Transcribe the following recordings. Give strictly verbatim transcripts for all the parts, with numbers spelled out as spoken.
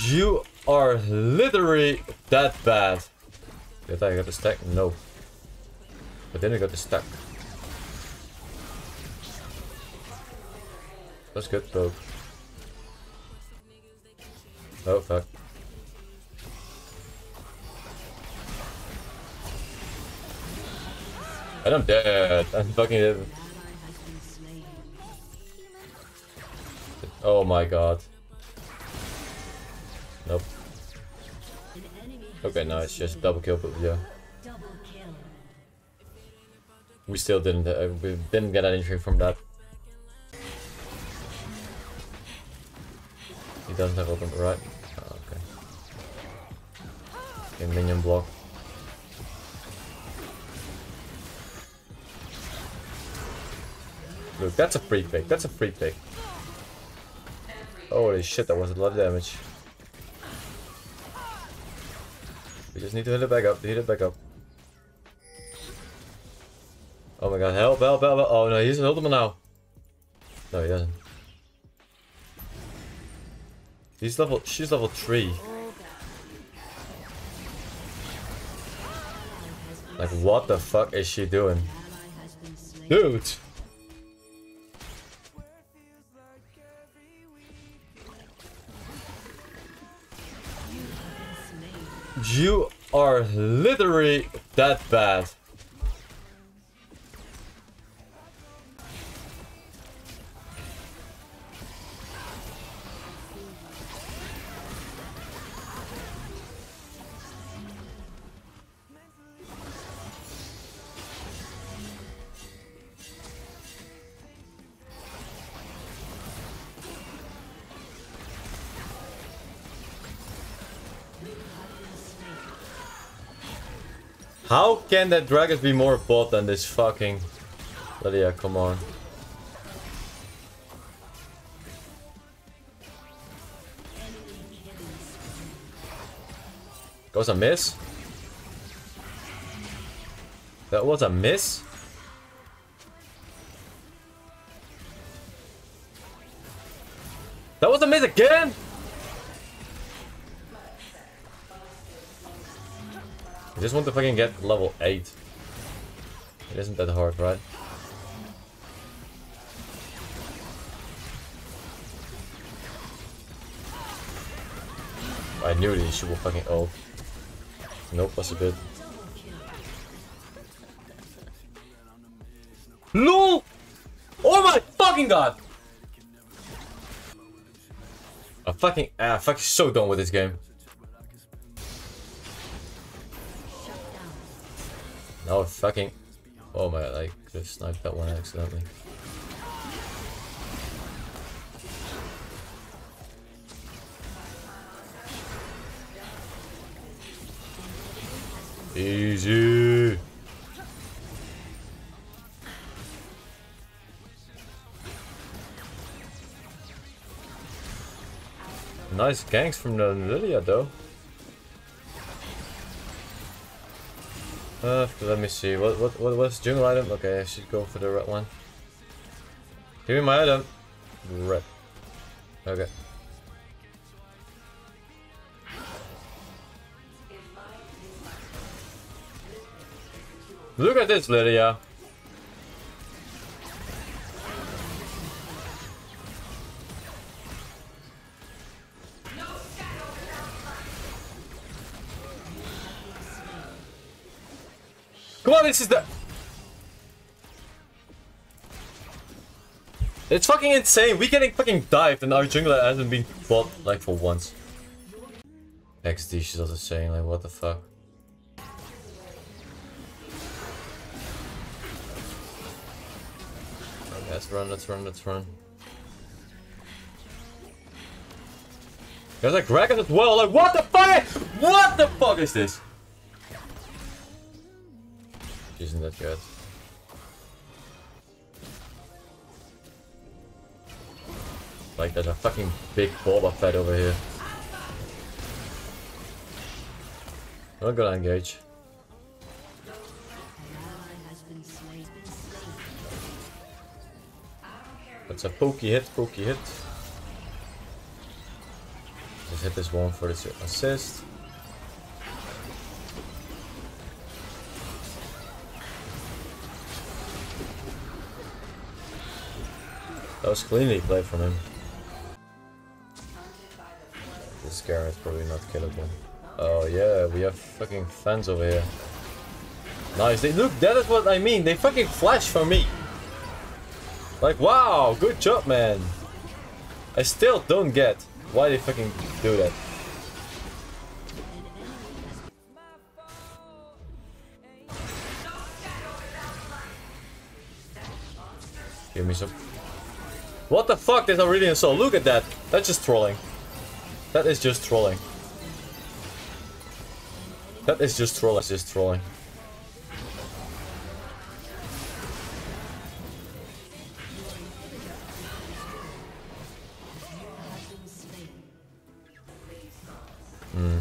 Dude, you are literally that bad. Did I get the stack? No. But then I got the stack. That's good though. Oh fuck. And I'm dead. I'm fucking dead. Oh my god. Nope. Okay, now it's just double kill, but yeah. We still didn't. Uh, we didn't get anything from that. He doesn't have open right. Oh, okay. Okay, minion block. Look, that's a free pick. That's a free pick. Holy shit, that was a lot of damage. We just need to hit it back up, hit it back up. Oh my god, help, help, help, help. Oh no, he's an ultimate now. No, he doesn't. He's level, she's level three. Like, what the fuck is she doing? Dude! You are literally that bad. How can that dragon be more bot than this fucking Lillia? Come on. That was a miss. That was a miss. That was a miss again. I just want to fucking get level eight. It isn't that hard, right? I knew that she will fucking ult. No possibility. LOL! Oh my fucking god! I'm fucking, ah, fucking so done with this game. Oh fucking! Oh my! I could have sniped that one accidentally. Easy. Nice ganks from the Lillia though. Uh, let me see. What what what what's jungle item? Okay, I should go for the red one. Give me my item. Red. Okay. Look at this, Lillia. Come on, this is the... It's fucking insane. We're getting fucking dived and our jungler hasn't been bought like for once. X D, she's also saying like, what the fuck. Okay, let's run, let's run, let's run. There's like dragons as well, like what the fuck? What the fuck is this? Isn't that good? Like, there's a fucking big boba fat over here. I'm not gonna engage. That's a pokey hit, pokey hit. Let's hit this one for the assist. That was cleanly played from him. This Garrett's probably not killable. Oh yeah, we have fucking fans over here. Nice, they look, that is what I mean, they fucking flash for me. Like, wow, good job, man. I still don't get why they fucking do that. Give me some. What the fuck is Aurelion Sol? Look at that. That's just trolling. That is just trolling. That is just trolling. That's just trolling. Hmm.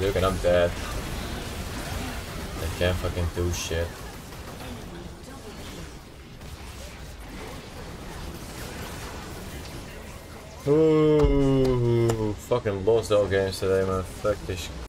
Look, and I'm dead. I can't fucking do shit. Ooh, fucking lost all games today, man. Fuck this shit.